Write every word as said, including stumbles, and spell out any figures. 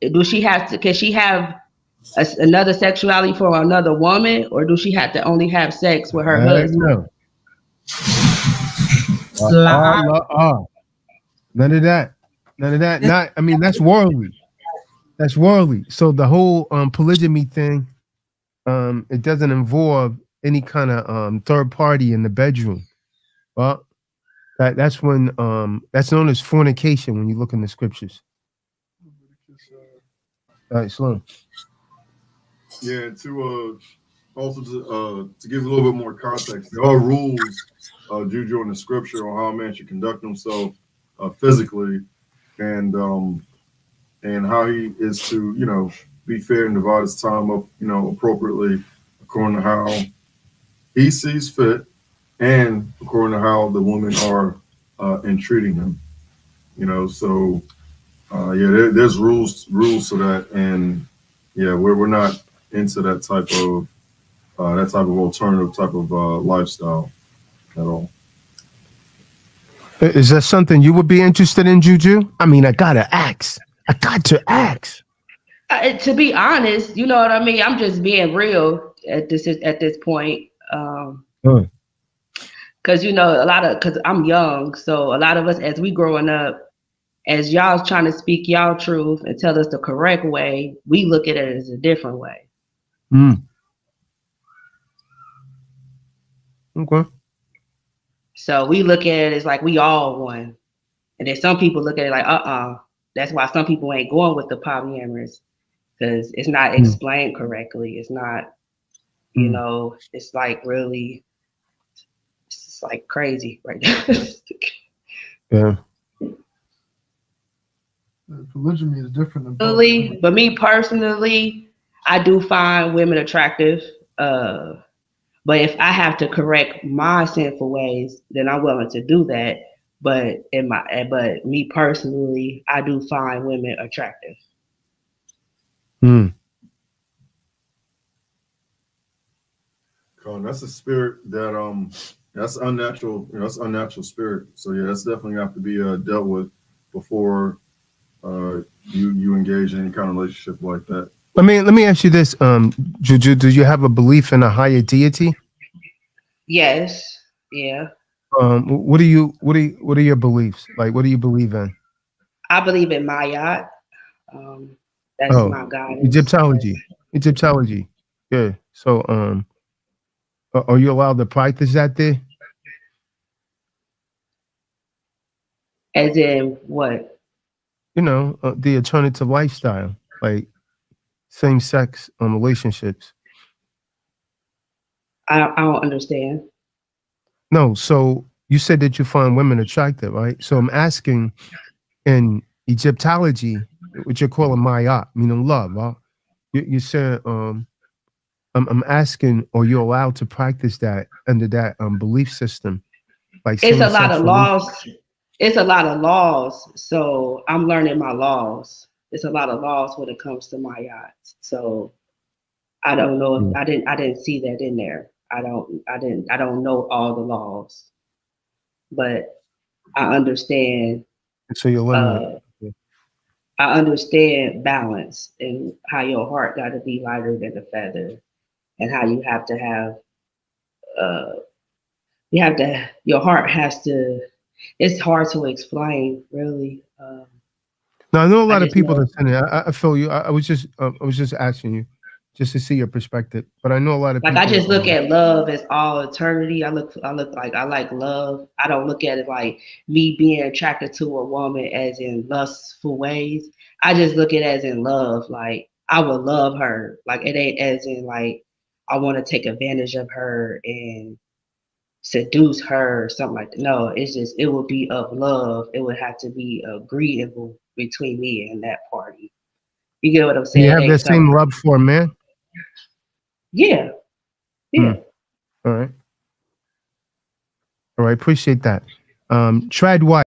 do she have to, can she have a, another sexuality for another woman, or do she have to only have sex with her I husband? Uh, uh, uh, uh. None of that. None of that. Not. I mean, that's worldly. That's worldly. So the whole um, polygamy thing, um, it doesn't involve any kind of um, third party in the bedroom. Well, that that's when um, that's known as fornication when you look in the scriptures. All right, Sloan. Yeah, to uh, also to, uh, to give a little bit more context, there are rules, uh, Juju, in the scripture on how a man should conduct himself uh, physically, and um, and how he is to, you know, be fair and divide his time up, you know, appropriately according to how he sees fit, and according to how the women are uh, entreating him, you know. So uh, yeah, there, there's rules rules to that, and yeah, we're we're not into that type of uh, that type of alternative type of uh, lifestyle at all. Is that something you would be interested in, Juju? I mean, I gotta ask. I got to ask. Uh, to be honest, you know what I mean. I'm just being real at this at this point, um, mm. cause you know a lot of cause I'm young, so a lot of us as we growing up. As y'all trying to speak y'all truth and tell us the correct way, we look at it as a different way. Mm. Okay. So we look at it as like we all one. And then some people look at it like, uh-uh. That's why some people ain't going with the polyamorous, because it's not mm. explained correctly. It's not, you mm. know, it's like really, it's like crazy right now. Yeah. Polygamy is different than but me personally, I do find women attractive. Uh, but if I have to correct my sinful ways, then I'm willing to do that. But in my, but me personally, I do find women attractive. Hmm. Colin, that's a spirit that um, that's unnatural. You know, that's unnatural spirit. So yeah, that's definitely have to be uh, dealt with before. Uh, you you engage in any kind of relationship like that. Let me let me ask you this, um, Juju. Do you have a belief in a higher deity? Yes. Yeah. Um, what do you what do you, what are your beliefs like? What do you believe in? I believe in Mayat. Um, that's oh, my God. Egyptology. Egyptology. Yeah. So, um, are you allowed to practice that there? As in what? You know, uh, the alternative lifestyle, like same-sex um, relationships. I, I don't understand. No, so you said that you find women attractive, right? So I'm asking, in Egyptology, what you're calling Mayat, meaning love, huh? you, you said, um, I'm, I'm asking, are you allowed to practice that under that um, belief system? Like it's a lot of laws. It's a lot of laws, so I'm learning my laws. It's a lot of laws when it comes to my yachts. So I don't know if I didn't I didn't see that in there. I don't I didn't I don't know all the laws, but I understand. So you're learning. Uh, yeah. I understand balance and how your heart got to be lighter than a feather, and how you have to have. Uh, you have to. Your heart has to. It's hard to explain, really. Um, now I know a lot of people that's in it. I, I feel you. I, I was just, uh, I was just asking you, just to see your perspective. But I know a lot of like people I just look at love as all eternity. I look, I look like I like love. I don't look at it like me being attracted to a woman as in lustful ways. I just look at it as in love. Like I would love her. Like it ain't as in like I want to take advantage of her and seduce her or something like that. No, it's just it would be of love. It would have to be agreeable between me and that party. You get what I'm saying? You have that same love for a man? Yeah. Yeah. Mm. All right. All right. Appreciate that. Um, Trad White.